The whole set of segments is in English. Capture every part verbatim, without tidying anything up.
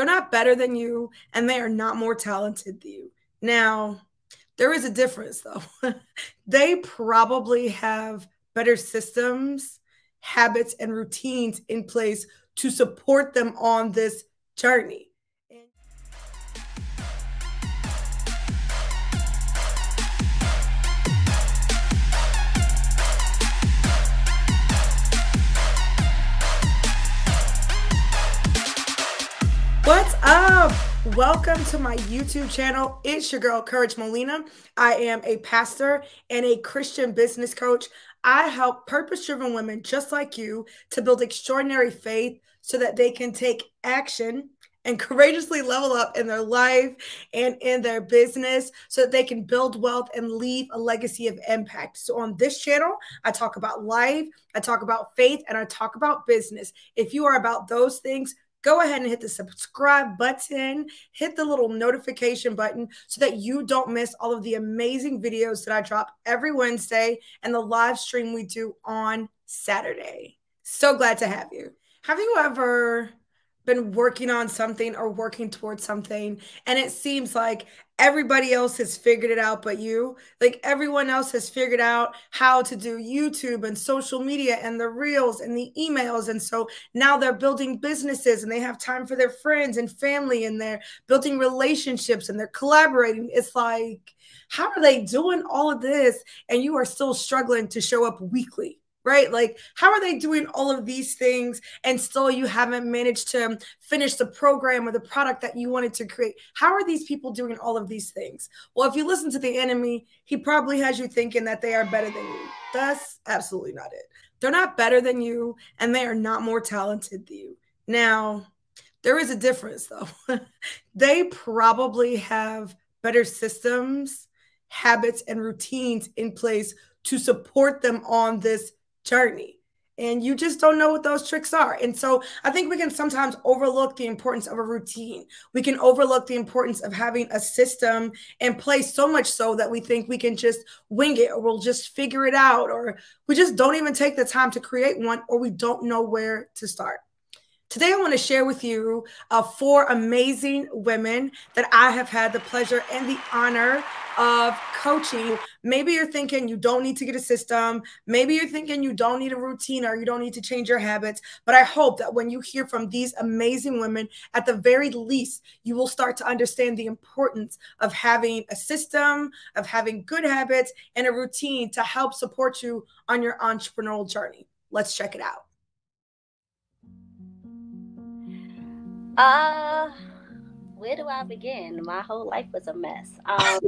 They're not better than you, and they are not more talented than you. Now, there is a difference, though. They probably have better systems, habits, and routines in place to support them on this journey. What's up? Welcome to my YouTube channel. It's your girl, Courage Molina. I am a pastor and a Christian business coach. I help purpose-driven women just like you to build extraordinary faith so that they can take action and courageously level up in their life and in their business so that they can build wealth and leave a legacy of impact. So on this channel, I talk about life, I talk about faith, and I talk about business. If you are about those things, go ahead and hit the subscribe button, hit the little notification button so that you don't miss all of the amazing videos that I drop every Wednesday and the live stream we do on Saturday. So glad to have you. Have you ever been working on something or working towards something, and it seems like everybody else has figured it out but you? Like, everyone else has figured out how to do YouTube and social media and the reels and the emails. And so now they're building businesses and they have time for their friends and family, and they're building relationships and they're collaborating. It's like, how are they doing all of this? And you are still struggling to show up weekly. Right? Like, how are they doing all of these things and still you haven't managed to finish the program or the product that you wanted to create? How are these people doing all of these things? Well, if you listen to the enemy, he probably has you thinking that they are better than you. That's absolutely not it. They're not better than you, and they are not more talented than you. Now, there is a difference, though. They probably have better systems, habits, and routines in place to support them on this journey. And you just don't know what those tricks are. And so I think we can sometimes overlook the importance of a routine. We can overlook the importance of having a system in place, so much so that we think we can just wing it, or we'll just figure it out, or we just don't even take the time to create one, or we don't know where to start. Today, I want to share with you uh, four amazing women that I have had the pleasure and the honor of coaching. Maybe you're thinking you don't need to get a system. Maybe you're thinking you don't need a routine, or you don't need to change your habits. But I hope that when you hear from these amazing women, at the very least, you will start to understand the importance of having a system, of having good habits, and a routine to help support you on your entrepreneurial journey. Let's check it out. Uh, where do I begin? My whole life was a mess. Um,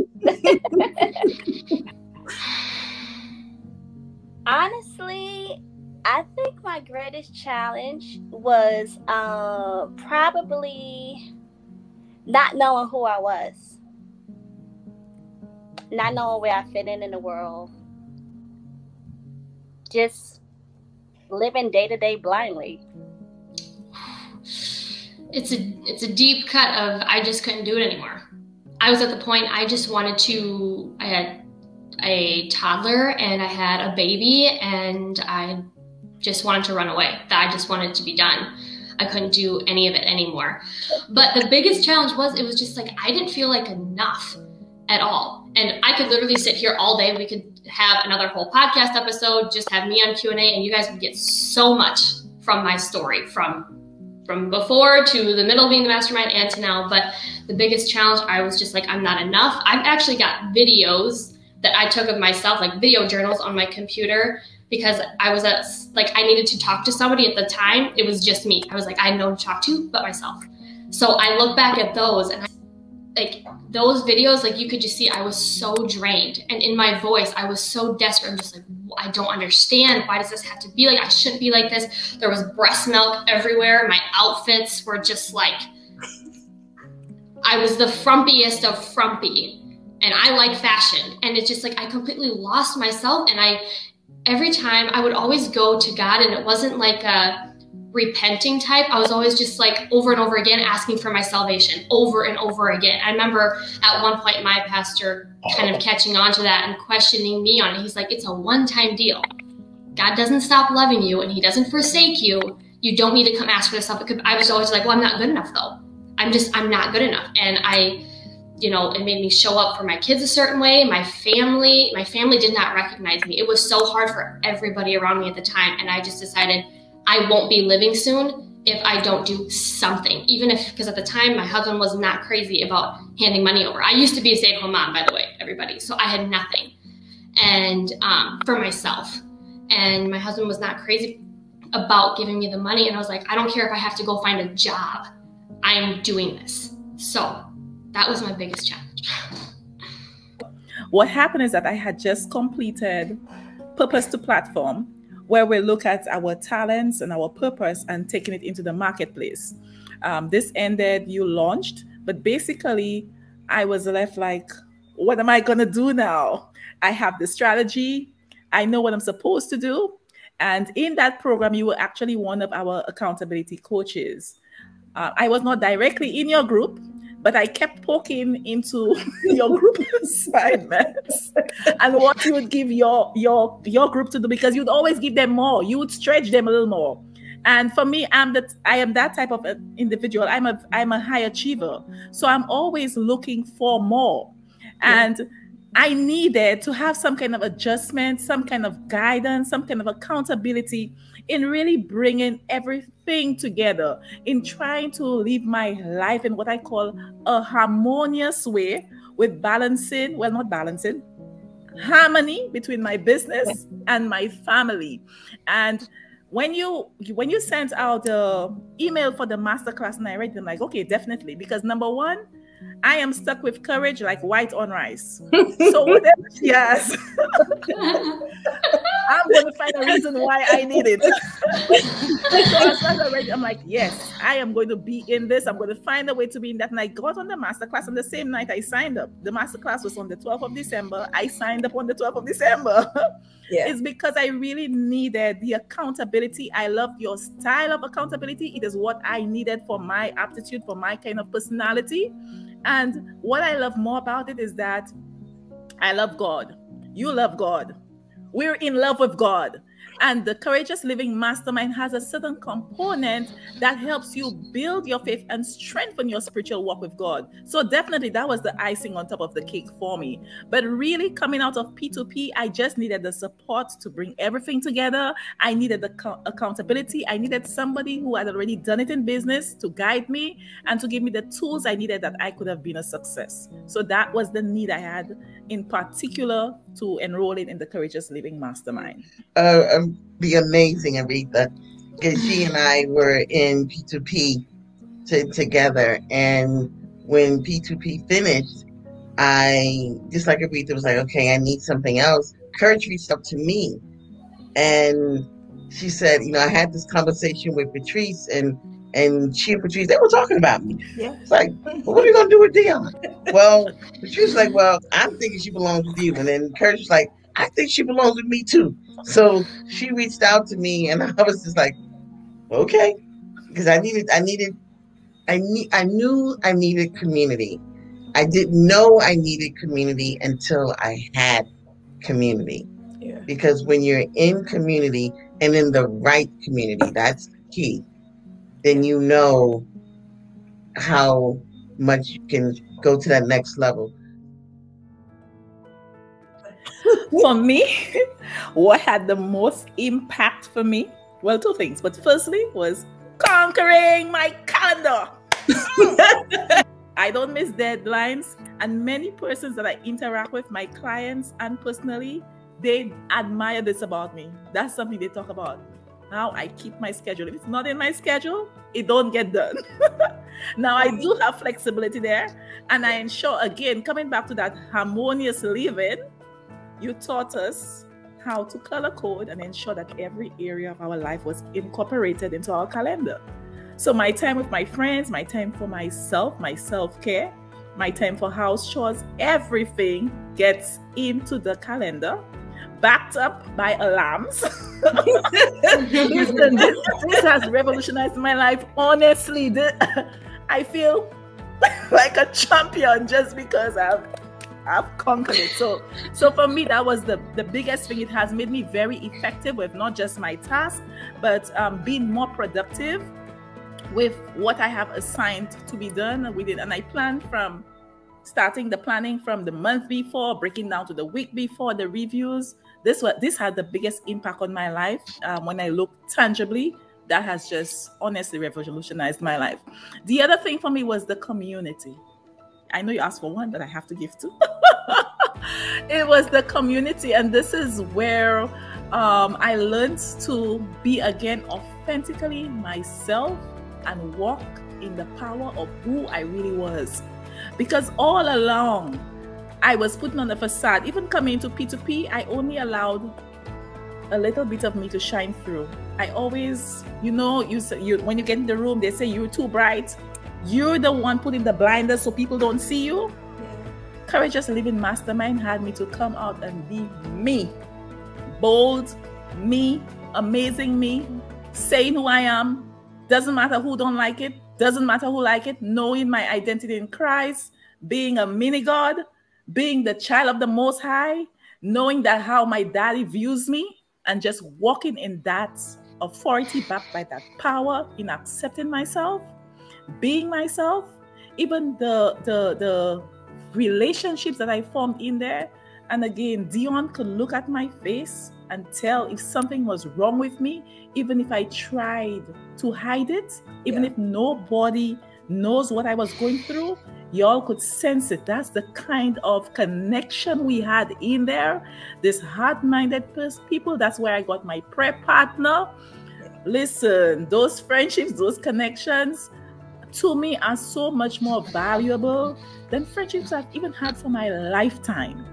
honestly, I think my greatest challenge was uh, probably not knowing who I was, not knowing where I fit in in the world, just living day to day blindly. It's a, it's a deep cut of, I just couldn't do it anymore. I was at the point I just wanted to, I had a toddler and I had a baby and I just wanted to run away. I just wanted to be done. I couldn't do any of it anymore. But the biggest challenge was, it was just like, I didn't feel like enough at all. And I could literally sit here all day. We could have another whole podcast episode, just have me on Q and A, and you guys would get so much from my story, from from before to the middle of being the mastermind and to now. But the biggest challenge, I was just like, I'm not enough. I've actually got videos that I took of myself, like video journals on my computer, because I was at, like, I needed to talk to somebody at the time. It was just me. I was like, I had no one to talk to but myself. So I look back at those and I, like those videos, like you could just see I was so drained. And in my voice, I was so desperate. I'm just like, I don't understand. Why does this have to be like, I shouldn't be like this. There was breast milk everywhere. My outfits were just like, I was the frumpiest of frumpy, and I like fashion. And it's just like, I completely lost myself. And I, every time I would always go to God, and it wasn't like a repenting type. I was always just like over and over again, asking for my salvation over and over again. I remember at one point, my pastor kind of catching on to that and questioning me on it. He's like, it's a one-time deal. God doesn't stop loving you and he doesn't forsake you. You don't need to come ask for this stuff. I was always like, well, I'm not good enough though. I'm just, I'm not good enough. And I, you know, it made me show up for my kids a certain way. My family, my family did not recognize me. It was so hard for everybody around me at the time. And I just decided I won't be living soon if I don't do something. Even if, because at the time my husband was not crazy about handing money over. I used to be a stay-at-home mom, by the way, everybody. So I had nothing and um, for myself. And my husband was not crazy about giving me the money. And I was like, I don't care if I have to go find a job. I am doing this. So that was my biggest challenge. What happened is that I had just completed Purpose to Platform, where we look at our talents and our purpose and taking it into the marketplace. Um, this ended, you launched, but basically I was left like, what am I gonna do now? I have the strategy. I know what I'm supposed to do. And in that program, you were actually one of our accountability coaches. Uh, I was not directly in your group, but I kept poking into your group assignments and what you would give your, your, your group to do, because you'd always give them more. You would stretch them a little more. And for me, I'm that, I am that type of individual. I'm a, I'm a high achiever. So I'm always looking for more. And yeah. I needed to have some kind of adjustment, some kind of guidance, some kind of accountability in really bringing everything together, in trying to live my life in what I call a harmonious way, with balancing, well, not balancing, harmony between my business and my family. And when you when you sent out the email for the masterclass and I read them, like, okay, definitely, because number one, I am stuck with courage like white on rice. So whatever she has, I'm going to find a reason why I need it. So I already, I'm like, yes, I am going to be in this. I'm going to find a way to be in that. And I got on the masterclass on the same night I signed up. The masterclass was on the twelfth of December. I signed up on the twelfth of December. Yeah. It's because I really needed the accountability. I love your style of accountability. It is what I needed for my aptitude, for my kind of personality. And what I love more about it is that I love God. You love God. We're in love with God. And the Courageous Living Mastermind has a certain component that helps you build your faith and strengthen your spiritual walk with God. So definitely that was the icing on top of the cake for me. But really coming out of P two P, I just needed the support to bring everything together. I needed the accountability. I needed somebody who had already done it in business to guide me and to give me the tools I needed that I could have been a success. So that was the need I had in particular to enroll in, in the Courageous Living Mastermind. Uh, um, the amazing Aretha, because she and I were in P two P to, together. And when P two P finished, I, just like Aretha, was like, okay, I need something else. Courage reached up to me. And she said, you know, I had this conversation with Patrice and And she and Patrice, they were talking about me. Yeah. It's like, well, what are you going to do with Dionne? Well, Patrice's like, well, I'm thinking she belongs with you. And then Courage was like, I think she belongs with me too. So she reached out to me and I was just like, okay. Because I needed, I needed, I, ne I knew I needed community. I didn't know I needed community until I had community. Yeah. Because when you're in community and in the right community, that's key. Then you know how much you can go to that next level. For me, what had the most impact for me? Well, two things, but firstly was conquering my calendar. I don't miss deadlines, and many persons that I interact with, my clients and personally, they admire this about me. That's something they talk about. Now I keep my schedule. If it's not in my schedule, it don't get done. Now I do have flexibility there. And I ensure, again, coming back to that harmonious living, you taught us how to color code and ensure that every area of our life was incorporated into our calendar. So my time with my friends, my time for myself, my self-care, my time for house chores, everything gets into the calendar, backed up by alarms. Listen, this, this has revolutionized my life. Honestly, this, I feel like a champion just because I've, I've conquered it. So, so for me, that was the, the biggest thing. It has made me very effective with not just my task, but um, being more productive, with what I have assigned to be done with it. And I plan from starting the planning from the month before, breaking down to the week before, the reviews. This was, this had the biggest impact on my life. Um, when I look tangibly, that has just honestly revolutionized my life. The other thing for me was the community. I know you asked for one, but I have to give two. It was the community. And this is where um, I learned to be again authentically myself and walk in the power of who I really was. Because all along, I was putting on the facade. Even coming to P two P, I only allowed a little bit of me to shine through. I always, you know, you, you when you get in the room, they say you're too bright. You're the one putting the blinders so people don't see you. Yeah. Courageous Living Mastermind had me to come out and be me. Bold, me, amazing me, saying who I am. Doesn't matter who don't like it. Doesn't matter who like it. Knowing my identity in Christ, being a mini-God, being the child of the Most High, knowing that how my daddy views me, and just walking in that authority backed by that power in accepting myself, being myself. Even the, the, the relationships that I formed in there. And again, Dionne could look at my face and tell if something was wrong with me, even if I tried to hide it, even yeah. if nobody knows what I was going through. Y'all could sense it. That's the kind of connection we had in there. This hard-minded people. That's where I got my prayer partner. Listen, those friendships, those connections, to me are so much more valuable than friendships I've even had for my lifetime.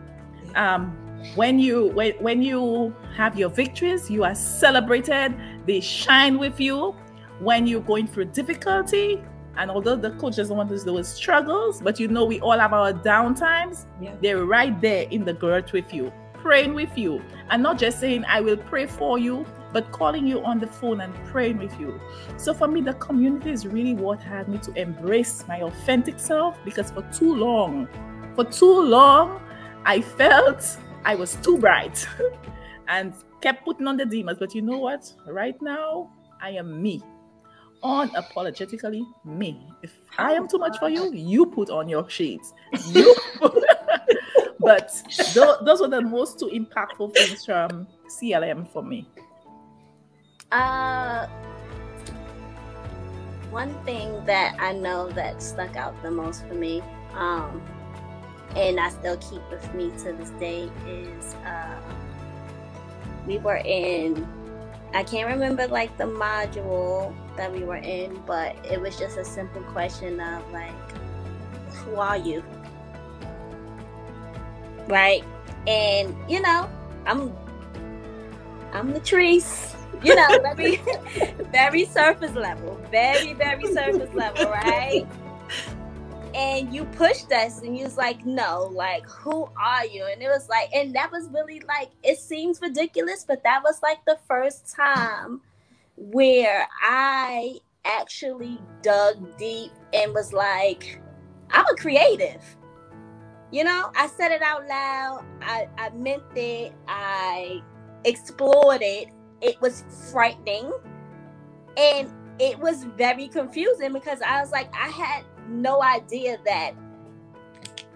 Um, when you when, when you have your victories, you are celebrated. They shine with you. When you're going through difficulty, and although the coach doesn't want us to do struggles, but you know we all have our downtimes. Yeah. They're right there in the girt with you, praying with you. And not just saying, I will pray for you, but calling you on the phone and praying with you. So for me, the community is really what had me to embrace my authentic self, because for too long, for too long, I felt I was too bright and kept putting on the demons. But you know what? Right now, I am me. Unapologetically me. If I am too much for you, you put on your shades. You put... But th those were the most two impactful things from C L M for me. Uh, one thing that I know that stuck out the most for me, um, and I still keep with me to this day, is uh, we were in, I can't remember like the module that we were in, but it was just a simple question of like, who are you? Right? And you know, I'm I'm Lattrice. You know, very very surface level. Very, very surface level, right? And you pushed us and you was like, no, like, who are you? And it was like, and that was really like, it seems ridiculous, but that was like the first time where I actually dug deep and was like, I'm a creative. You know, I said it out loud. I, I meant it. I explored it. It was frightening. And it was very confusing because I was like, I had no idea that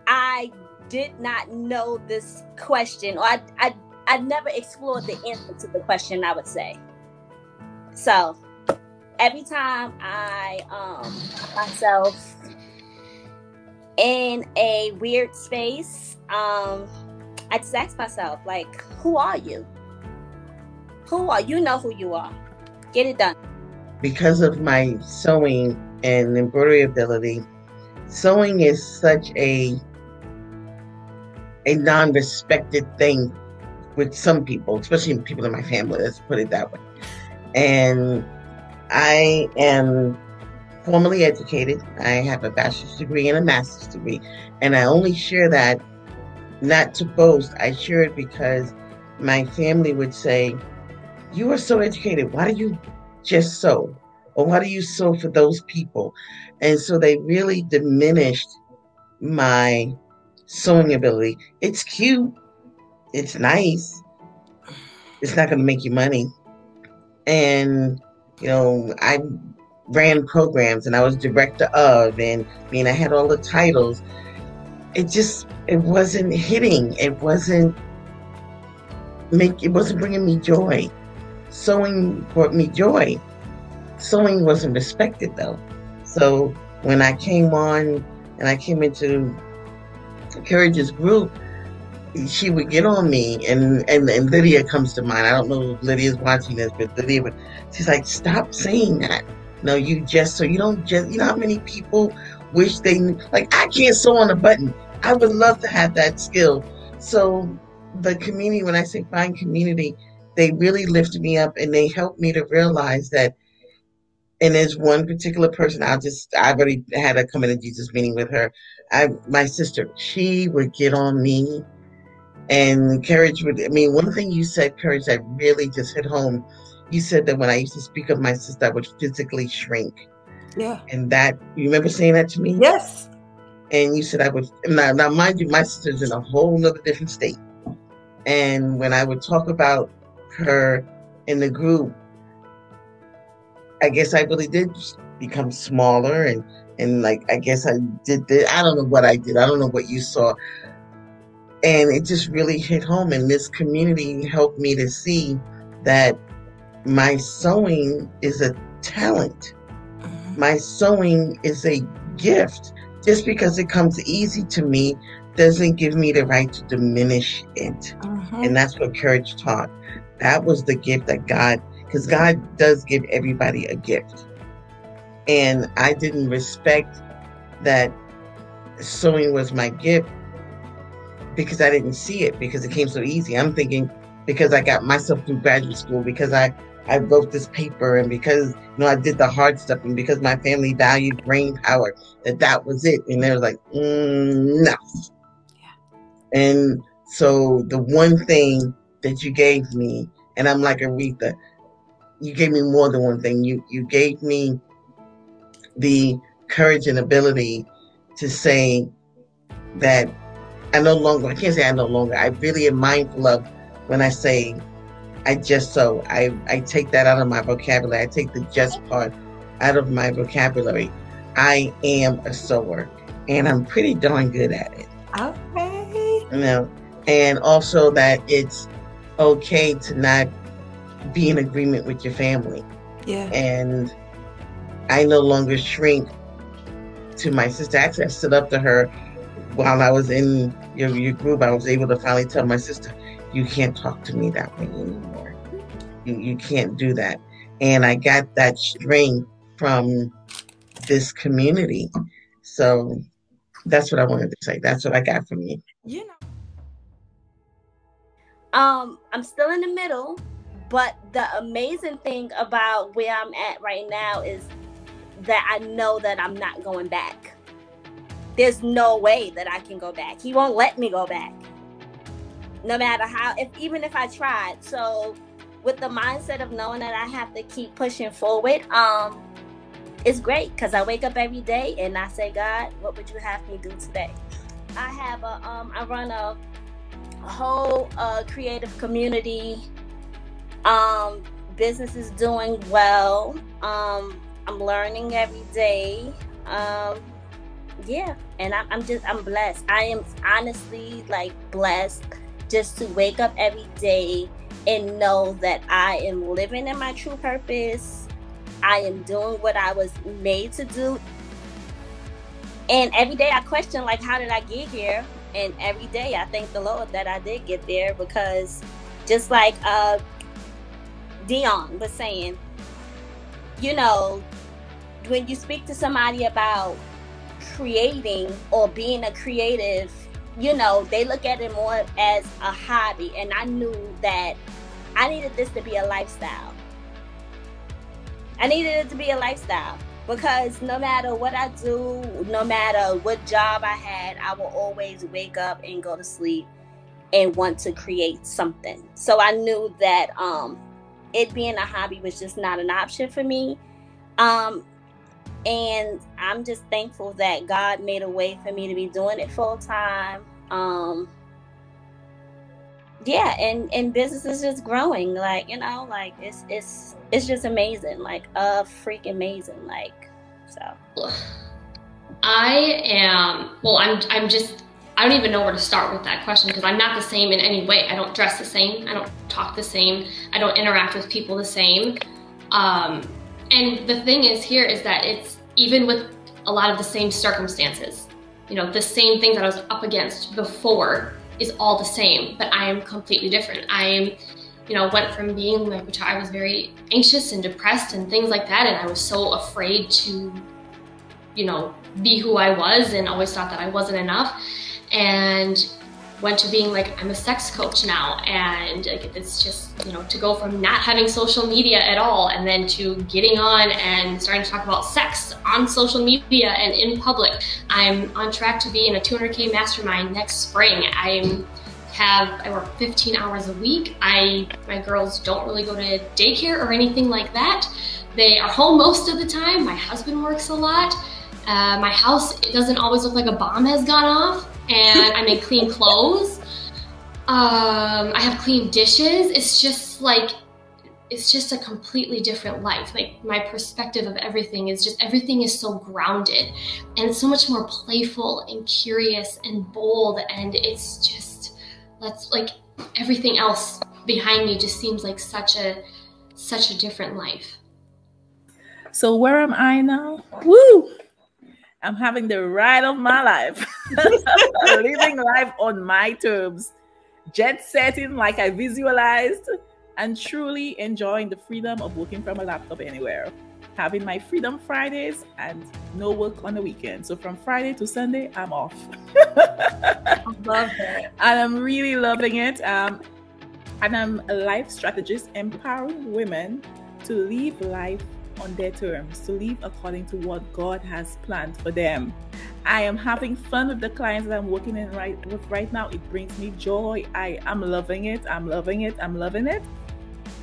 I did not know this question, or I, I, I never explored the answer to the question, I would say. So every time I um, put myself in a weird space, um, I just ask myself, like, who are you? Who are you? You know who you are. Get it done. Because of my sewing and embroidery ability, sewing is such a a non-respected thing with some people, especially people in my family, let's put it that way. And I am formally educated. I have a bachelor's degree and a master's degree. And I only share that not to boast. I share it because my family would say, you are so educated. Why do you just sew? Or why do you sew for those people? And so they really diminished my sewing ability. It's cute. It's nice. It's not going to make you money. And, you know, I ran programs and I was director of, and I mean, I had all the titles. It just, it wasn't hitting. It wasn't make, it wasn't bringing me joy. Sewing brought me joy. Sewing wasn't respected though. So when I came on and I came into Courageous group, she would get on me, and, and, and Lydia comes to mind. I don't know if Lydia's watching this, but Lydia would, she's like, stop saying that. No, you just, so you don't just, you know how many people wish they, like, I can't sew on a button. I would love to have that skill. So the community, when I say find community, they really lifted me up and they helped me to realize that. And there's one particular person, I'll just, I already had a Coming to Jesus meeting with her. I, my sister, she would get on me. And Courage would, I mean, one thing you said, Courage, that really just hit home. You said that when I used to speak of my sister, I would physically shrink. Yeah. And that, you remember saying that to me? Yes. And you said I would, now, now mind you, my sister's in a whole nother different state. And when I would talk about her in the group, I guess I really did become smaller. And, and like, I guess I did, the, I don't know what I did. I don't know what you saw. And it just really hit home, and this community helped me to see that my sewing is a talent. Mm-hmm. My sewing is a gift. Just because it comes easy to me doesn't give me the right to diminish it. Mm-hmm. And that's what Courage taught. That was the gift that God, because God does give everybody a gift. And I didn't respect that sewing was my gift, because I didn't see it, because it came so easy. I'm thinking because I got myself through graduate school, because I, I wrote this paper, and because, you know, I did the hard stuff, and because my family valued brain power, that that was it. And they were like, mm, no. Yeah. And so the one thing that you gave me, and I'm like, Aretha, you gave me more than one thing. You, you gave me the courage and ability to say that I no longer, I can't say I no longer, I really am mindful of when I say, I just sew. I, I take that out of my vocabulary. I take the just part out of my vocabulary. I am a sewer, and I'm pretty darn good at it. Okay. You know, and also that it's okay to not be in agreement with your family. Yeah. And I no longer shrink to my sister. Actually, I stood up to her. While I was in your, your group, I was able to finally tell my sister, you can't talk to me that way anymore. You, you can't do that. And I got that strength from this community. So that's what I wanted to say. That's what I got from you. You know, um, I'm still in the middle, but the amazing thing about where I'm at right now is that I know that I'm not going back. There's no way that I can go back. He won't let me go back. No matter how, if even if I tried. So with the mindset of knowing that I have to keep pushing forward, um, it's great, because I wake up every day and I say, God, what would you have me do today? I have a, um, I run a, a whole uh, creative community. Um, business is doing well. Um, I'm learning every day. Um, Yeah, and I'm, I'm just, I'm blessed. I am honestly like blessed just to wake up every day and know that I am living in my true purpose. I am doing what I was made to do. And every day I question, like, how did I get here? And every day I thank the Lord that I did get there, because just like uh, Dionne was saying, you know, when you speak to somebody about creating or being a creative, you know, they look at it more as a hobby, and I knew that I needed this to be a lifestyle. I needed it to be a lifestyle, because no matter what I do, no matter what job I had, I will always wake up and go to sleep and want to create something. So I knew that um, it being a hobby was just not an option for me. Um, And I'm just thankful that God made a way for me to be doing it full time. Um, yeah, and and business is just growing. Like, you know, like it's it's it's just amazing. Like, uh, freaking amazing. Like, so. I am. Well, I'm. I'm just. I don't even know where to start with that question, because I'm not the same in any way. I don't dress the same. I don't talk the same. I don't interact with people the same. Um, and the thing is here is that it's even with a lot of the same circumstances, you know, the same things that I was up against before is all the same, but I am completely different. I am, you know, went from being like, which I was very anxious and depressed and things like that. And I was so afraid to, you know, be who I was, and always thought that I wasn't enough. And went to being like, I'm a sex coach now. And like, it's just, you know, to go from not having social media at all and then to getting on and starting to talk about sex on social media and in public. I'm on track to be in a two hundred K mastermind next spring. I have, I work fifteen hours a week. I, my girls don't really go to daycare or anything like that. They are home most of the time. My husband works a lot. Uh, my house, it doesn't always look like a bomb has gone off. And I make clean clothes. Um, I have clean dishes. It's just like, it's just a completely different life. Like, my perspective of everything is just, everything is so grounded and so much more playful and curious and bold. And it's just, that's like everything else behind me just seems like such a, such a different life. So where am I now? Woo! I'm having the ride of my life, living life on my terms, jet setting like I visualized, and truly enjoying the freedom of working from a laptop anywhere. Having my Freedom Fridays and no work on the weekend. So from Friday to Sunday, I'm off. I love that. And I'm really loving it. Um, and I'm a life strategist, empowering women to live life on their terms, to live according to what God has planned for them. I am having fun with the clients that I'm working in right with right now. It brings me joy. I am loving it. I'm loving it. I'm loving it.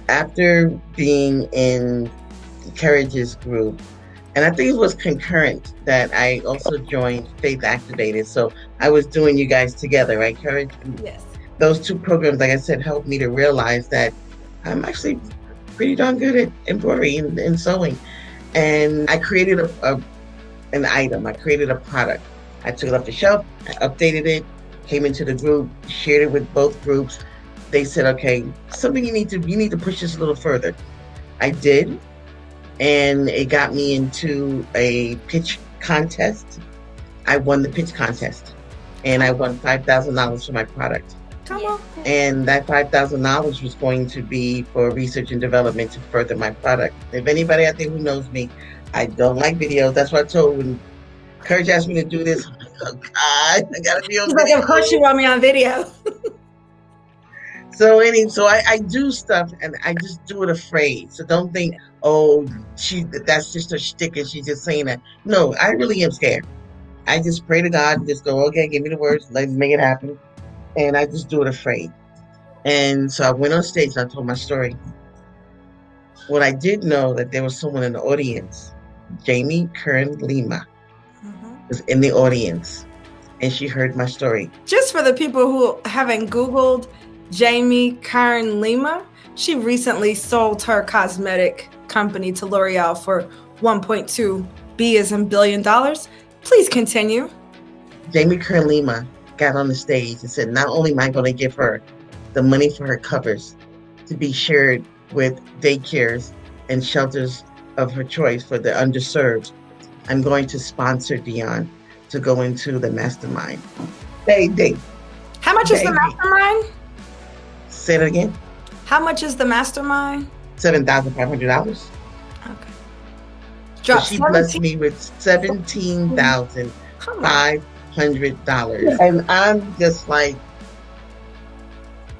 After being in the Courageous group, and I think it was concurrent that I also joined Faith Activated. So I was doing you guys together, right? Courage. Yes. Those two programs, like I said, helped me to realize that I'm actually pretty darn good at embroidery and, and sewing. And I created a, a, an item, I created a product. I took it off the shelf, I updated it, came into the group, shared it with both groups. They said, okay, something you need to, you need to push this a little further. I did, and it got me into a pitch contest. I won the pitch contest, and I won five thousand dollars for my product. And that five thousand dollars was going to be for research and development to further my product. If anybody out there who knows me, I don't like videos. That's what I told when Courage asked me to do this. I'm like, oh God, I gotta be on video. Of course you want me on video. So any, so I, I do stuff, and I just do it afraid. So don't think, oh, she, that's just a shtick and she's just saying that. No, I really am scared. I just pray to God and just go, okay, give me the words, let's make it happen. And I just do it afraid. And so I went on stage and I told my story. What I did know that there was someone in the audience, Jamie Kern Lima, uh-huh. was in the audience, and she heard my story. Just for the people who haven't Googled Jamie Kern Lima, she recently sold her cosmetic company to L'Oreal for one point two B as in billion dollars. Please continue. Jamie Kern Lima got on the stage and said, not only am I going to give her the money for her covers to be shared with daycares and shelters of her choice for the underserved, I'm going to sponsor Dionne to go into the mastermind. They, they, How much they, is the mastermind? Say it again. How much is the mastermind? seven thousand five hundred dollars. Okay. So she blessed me with seventeen thousand five hundred dollars. Hundred dollars, and I'm just like,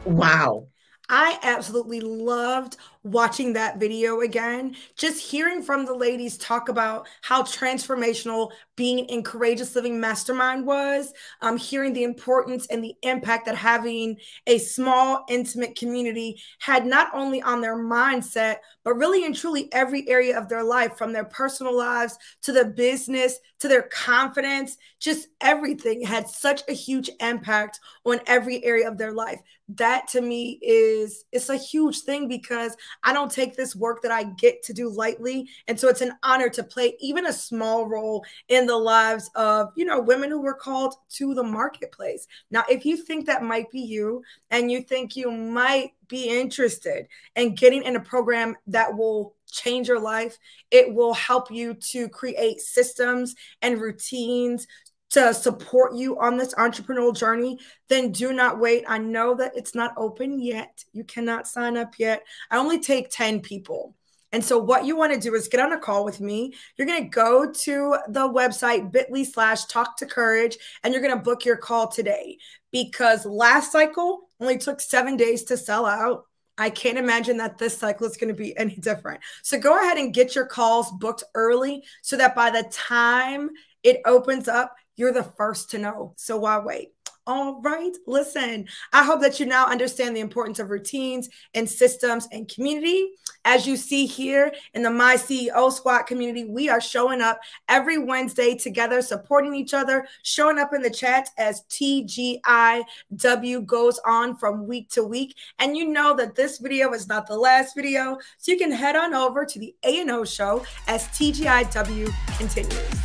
wow. I absolutely loved watching that video again, just hearing from the ladies talk about how transformational being in Courageous Living Mastermind was, um, hearing the importance and the impact that having a small, intimate community had not only on their mindset, but really and truly every area of their life, from their personal lives to their business, to their confidence, just everything had such a huge impact on every area of their life. That to me is, it's a huge thing, because I don't take this work that I get to do lightly. And so it's an honor to play even a small role in the lives of, you know, women who were called to the marketplace. Now, if you think that might be you, and you think you might be interested in getting in a program that will change your life, it will help you to create systems and routines to support you on this entrepreneurial journey, then do not wait. I know that it's not open yet. You cannot sign up yet. I only take ten people. And so what you want to do is get on a call with me. You're going to go to the website bit.ly slash talk to courage, and you're going to book your call today, because last cycle only took seven days to sell out. I can't imagine that this cycle is going to be any different. So go ahead and get your calls booked early, so that by the time it opens up, you're the first to know. So why wait? All right. Listen, I hope that you now understand the importance of routines and systems and community. As you see here in the My C E O Squad community, we are showing up every Wednesday together, supporting each other, showing up in the chats as T G I W goes on from week to week. And you know that this video is not the last video, so you can head on over to the A and O show as T G I W continues.